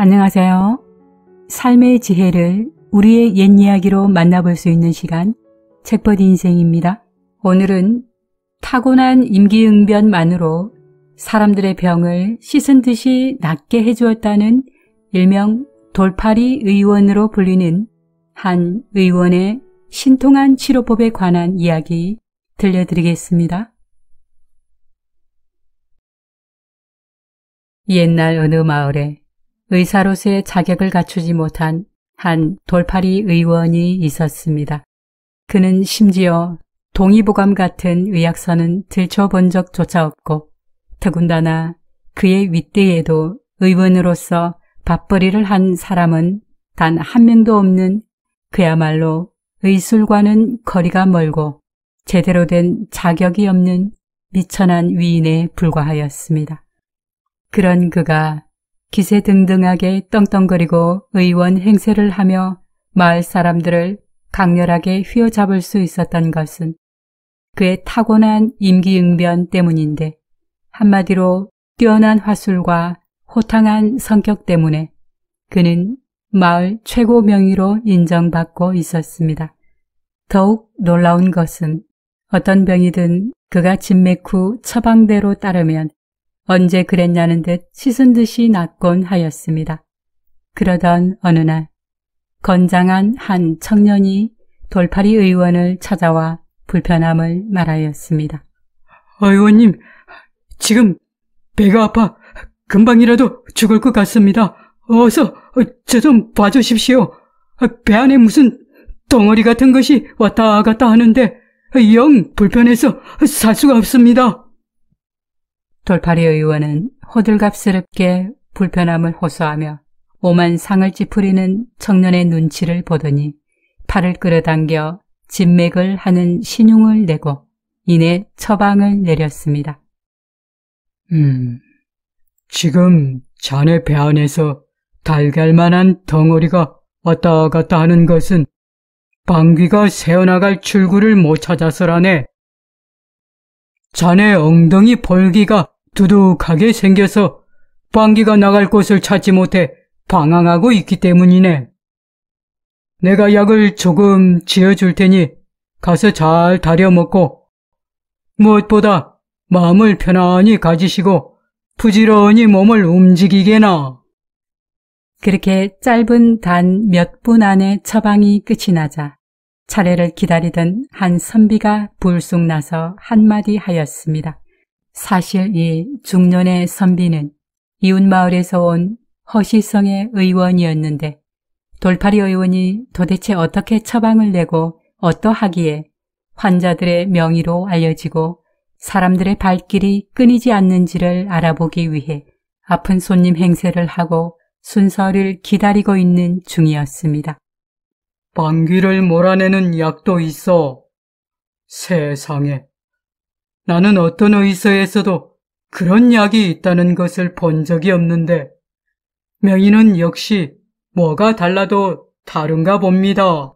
안녕하세요. 삶의 지혜를 우리의 옛 이야기로 만나볼 수 있는 시간, 책벗인생입니다. 오늘은 타고난 임기응변만으로 사람들의 병을 씻은 듯이 낫게 해주었다는 일명 돌팔이 의원으로 불리는 한 의원의 신통한 치료법에 관한 이야기 들려드리겠습니다. 옛날 어느 마을에 의사로서의 자격을 갖추지 못한 한 돌팔이 의원이 있었습니다. 그는 심지어 동의보감 같은 의약서는 들춰본 적조차 없고 더군다나 그의 윗대에도 의원으로서 밥벌이를 한 사람은 단 한 명도 없는 그야말로 의술과는 거리가 멀고 제대로 된 자격이 없는 미천한 위인에 불과하였습니다. 그런 그가 기세등등하게 떵떵거리고 의원 행세를 하며 마을 사람들을 강렬하게 휘어잡을 수 있었던 것은 그의 타고난 임기응변 때문인데 한마디로 뛰어난 화술과 호탕한 성격 때문에 그는 마을 최고 명의로 인정받고 있었습니다. 더욱 놀라운 것은 어떤 병이든 그가 진맥 후 처방대로 따르면 언제 그랬냐는 듯 씻은 듯이 낫곤 하였습니다. 그러던 어느 날 건장한 한 청년이 돌팔이 의원을 찾아와 불편함을 말하였습니다. 의원님, 지금 배가 아파 금방이라도 죽을 것 같습니다. 어서 저 좀 봐주십시오. 배 안에 무슨 덩어리 같은 것이 왔다 갔다 하는데 영 불편해서 살 수가 없습니다. 돌팔이 의원은 호들갑스럽게 불편함을 호소하며 오만상을 찌푸리는 청년의 눈치를 보더니 팔을 끌어당겨 진맥을 하는 신용을 내고 이내 처방을 내렸습니다. 지금 자네 배 안에서 달걀만한 덩어리가 왔다 갔다 하는 것은 방귀가 새어나갈 출구를 못 찾아서라네. 자네 엉덩이 벌기가 두둑하게 생겨서 방귀가 나갈 곳을 찾지 못해 방황하고 있기 때문이네. 내가 약을 조금 지어줄 테니 가서 잘 다려먹고 무엇보다 마음을 편안히 가지시고 부지런히 몸을 움직이게나. 그렇게 짧은 단 몇 분 안에 처방이 끝이 나자 차례를 기다리던 한 선비가 불쑥 나서 한마디 하였습니다. 사실 이 중년의 선비는 이웃마을에서 온 허시성의 의원이었는데 돌팔이 의원이 도대체 어떻게 처방을 내고 어떠하기에 환자들의 명의로 알려지고 사람들의 발길이 끊이지 않는지를 알아보기 위해 아픈 손님 행세를 하고 순서를 기다리고 있는 중이었습니다. 방귀를 몰아내는 약도 있어. 세상에, 나는 어떤 의사에서도 그런 약이 있다는 것을 본 적이 없는데 명의는 역시 뭐가 달라도 다른가 봅니다.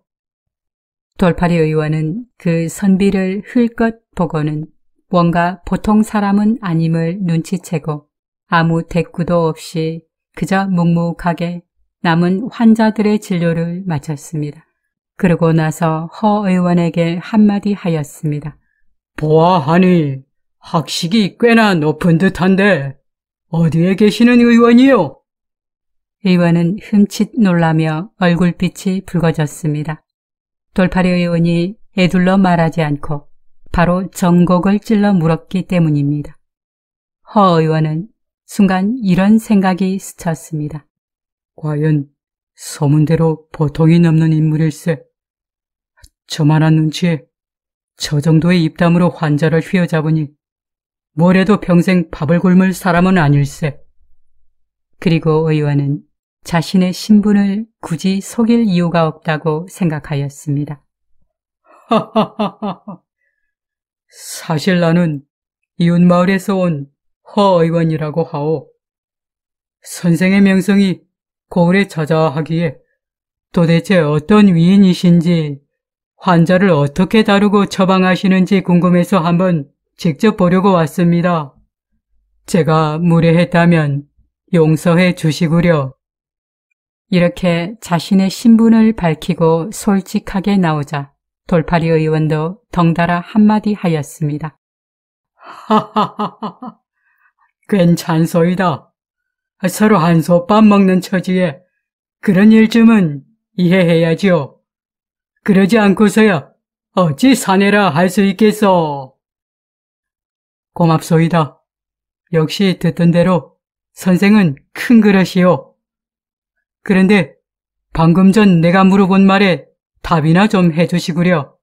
돌팔이 의원은 그 선비를 흘끗 보고는 뭔가 보통 사람은 아님을 눈치채고 아무 대꾸도 없이 그저 묵묵하게 남은 환자들의 진료를 마쳤습니다. 그러고 나서 허 의원에게 한마디 하였습니다. 보아하니 학식이 꽤나 높은 듯한데 어디에 계시는 의원이요? 의원은 흠칫 놀라며 얼굴빛이 붉어졌습니다. 돌팔이 의원이 애둘러 말하지 않고 바로 정곡을 찔러 물었기 때문입니다. 허 의원은 순간 이런 생각이 스쳤습니다. 과연 소문대로 보통이 넘는 인물일세. 저만한 눈치에 저 정도의 입담으로 환자를 휘어잡으니 뭘 해도 평생 밥을 굶을 사람은 아닐세. 그리고 의원은 자신의 신분을 굳이 속일 이유가 없다고 생각하였습니다. 하하하하. 사실 나는 이웃마을에서 온 허 의원이라고 하오. 선생의 명성이 고을에 저자하기에 도대체 어떤 위인이신지 환자를 어떻게 다루고 처방하시는지 궁금해서 한번 직접 보려고 왔습니다. 제가 무례했다면 용서해 주시구려. 이렇게 자신의 신분을 밝히고 솔직하게 나오자 돌팔이 의원도 덩달아 한마디 하였습니다. 하하하하, 괜찮소이다. 서로 한솥밥 먹는 처지에 그런 일쯤은 이해해야지요. 그러지 않고서야 어찌 사내라 할 수 있겠소. 고맙소이다. 역시 듣던 대로 선생은 큰 그릇이요. 그런데 방금 전 내가 물어본 말에 답이나 좀 해주시구려.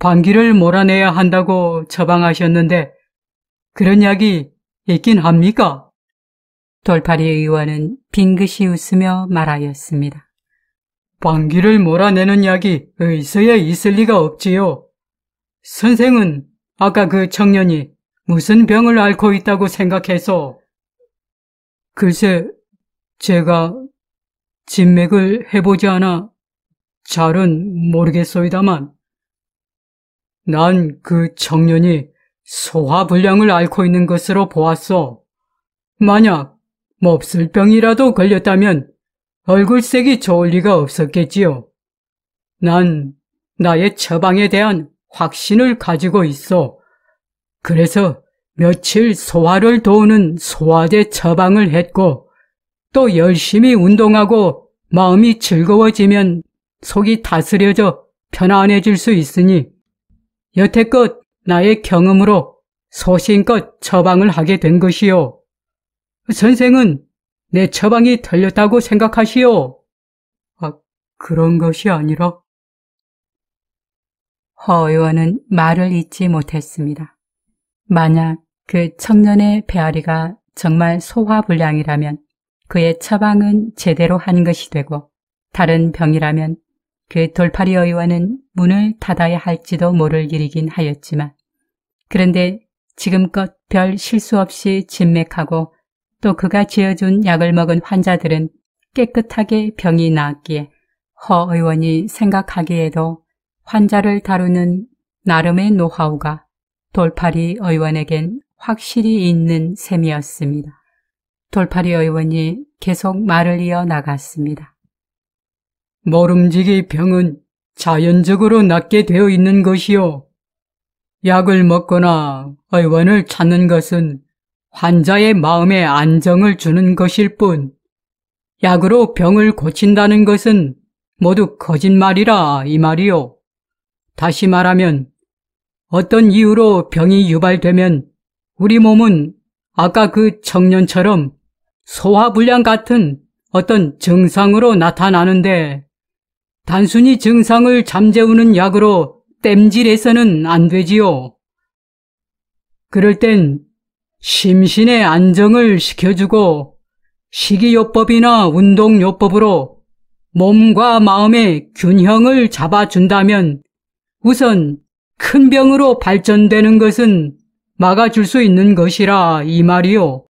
반기를 몰아내야 한다고 처방하셨는데 그런 약이 있긴 합니까? 돌팔이 의원은 빙긋이 웃으며 말하였습니다. 방귀를 몰아내는 약이 있어야 있을 리가 없지요. 선생은 아까 그 청년이 무슨 병을 앓고 있다고 생각해서. 글쎄, 제가 진맥을 해보지 않아 잘은 모르겠소이다만 난 그 청년이 소화불량을 앓고 있는 것으로 보았소. 만약 몹쓸병이라도 걸렸다면 얼굴색이 좋을 리가 없었겠지요. 난 나의 처방에 대한 확신을 가지고 있어. 그래서 며칠 소화를 도우는 소화제 처방을 했고 또 열심히 운동하고 마음이 즐거워지면 속이 다스려져 편안해질 수 있으니 여태껏 나의 경험으로 소신껏 처방을 하게 된 것이요. 선생은 내 처방이 틀렸다고 생각하시오. 아, 그런 것이 아니라. 허 의원은 말을 잇지 못했습니다. 만약 그 청년의 배앓이가 정말 소화불량이라면 그의 처방은 제대로 한 것이 되고 다른 병이라면 그 돌팔이 의원은 문을 닫아야 할지도 모를 일이긴 하였지만 그런데 지금껏 별 실수 없이 진맥하고 또 그가 지어준 약을 먹은 환자들은 깨끗하게 병이 나았기에 허 의원이 생각하기에도 환자를 다루는 나름의 노하우가 돌팔이 의원에겐 확실히 있는 셈이었습니다. 돌팔이 의원이 계속 말을 이어 나갔습니다. 모름지기 병은 자연적으로 낫게 되어 있는 것이요. 약을 먹거나 의원을 찾는 것은 환자의 마음에 안정을 주는 것일 뿐 약으로 병을 고친다는 것은 모두 거짓말이라 이 말이요. 다시 말하면 어떤 이유로 병이 유발되면 우리 몸은 아까 그 청년처럼 소화불량 같은 어떤 증상으로 나타나는데 단순히 증상을 잠재우는 약으로 땜질해서는 안 되지요. 그럴 땐 심신의 안정을 시켜주고 식이요법이나 운동요법으로 몸과 마음의 균형을 잡아준다면 우선 큰 병으로 발전되는 것은 막아줄 수 있는 것이라 이 말이요.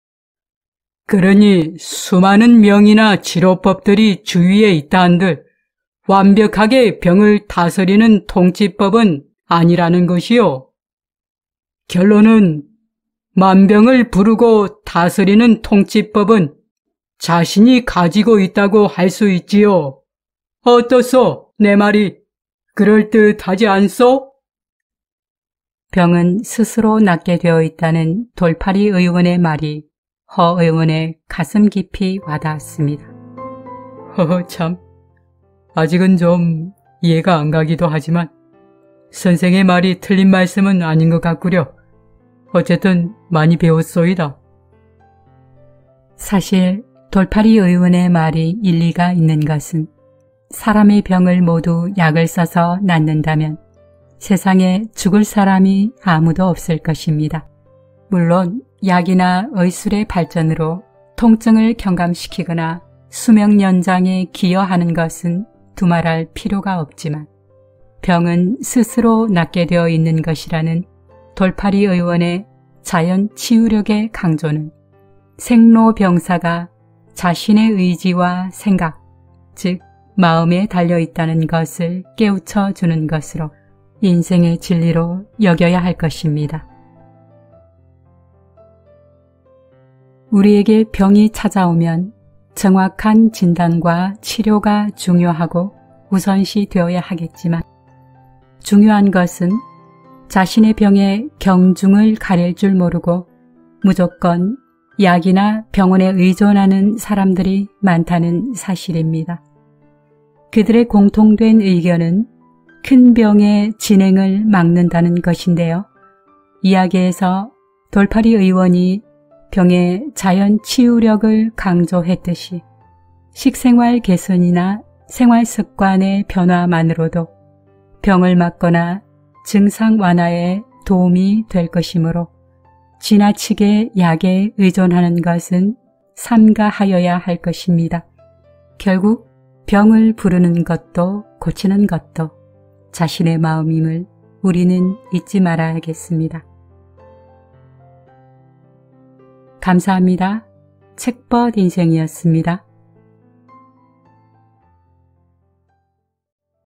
그러니 수많은 명이나 치료법들이 주위에 있다 한들 완벽하게 병을 다스리는 통치법은 아니라는 것이요. 결론은 만병을 부르고 다스리는 통치법은 자신이 가지고 있다고 할 수 있지요. 어떻소? 내 말이 그럴듯하지 않소? 병은 스스로 낫게 되어 있다는 돌팔이 의원의 말이 허 의원의 가슴 깊이 와닿았습니다. 허허 참, 아직은 좀 이해가 안 가기도 하지만 선생의 말이 틀린 말씀은 아닌 것 같구려. 어쨌든 많이 배웠소이다. 사실 돌팔이 의원의 말이 일리가 있는 것은 사람의 병을 모두 약을 써서 낫는다면 세상에 죽을 사람이 아무도 없을 것입니다. 물론 약이나 의술의 발전으로 통증을 경감시키거나 수명 연장에 기여하는 것은 두말할 필요가 없지만 병은 스스로 낫게 되어 있는 것이라는 돌팔이 의원의 자연 치유력의 강조는 생로병사가 자신의 의지와 생각, 즉 마음에 달려있다는 것을 깨우쳐 주는 것으로 인생의 진리로 여겨야 할 것입니다. 우리에게 병이 찾아오면 정확한 진단과 치료가 중요하고 우선시 되어야 하겠지만 중요한 것은 자신의 병의 경중을 가릴 줄 모르고 무조건 약이나 병원에 의존하는 사람들이 많다는 사실입니다. 그들의 공통된 의견은 큰 병의 진행을 막는다는 것인데요. 이야기에서 돌팔이 의원이 병의 자연 치유력을 강조했듯이 식생활 개선이나 생활습관의 변화만으로도 병을 막거나 증상 완화에 도움이 될 것이므로 지나치게 약에 의존하는 것은 삼가하여야 할 것입니다. 결국 병을 부르는 것도 고치는 것도 자신의 마음임을 우리는 잊지 말아야겠습니다. 감사합니다. 책벗인생이었습니다.